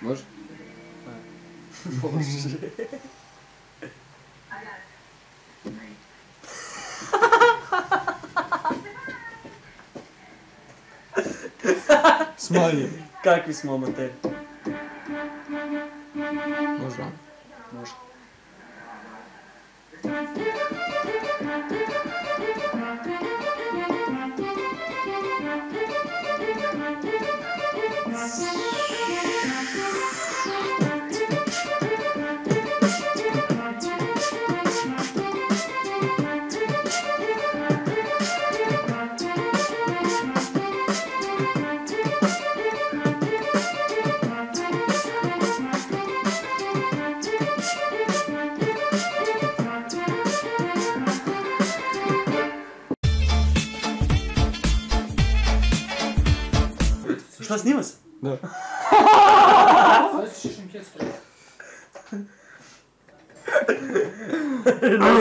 Можешь? Смотри. Как весьма мотель? Можно. Можно. Что, снимешь? Да.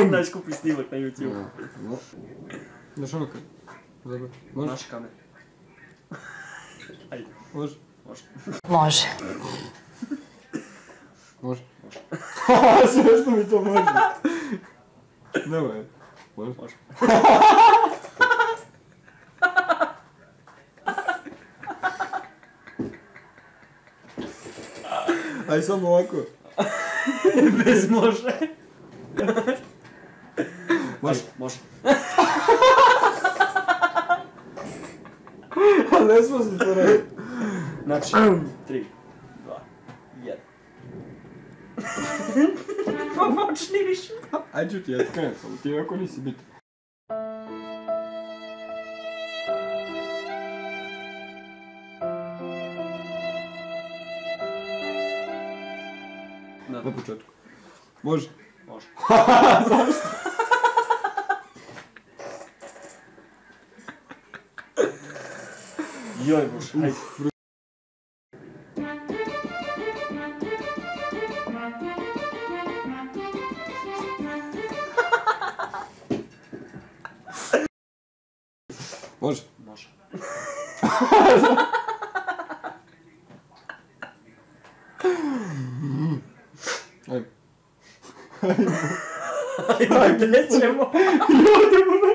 Значку при снимок на YouTube. Ну что, ну-ка. Можешь? Можешь? Можешь. Можешь? Можешь. Смешно, мне то можно. Давай. Можешь? А если молоко? Без мужа. Можешь? Можешь. А дай смысл второй. На 3, 2, 1. Помочь не решил. А чё ты открылся? У тебя коли сидит. На початку. Можешь? Можешь. Ёй, боже. Можешь? Можешь. Ай, для чего?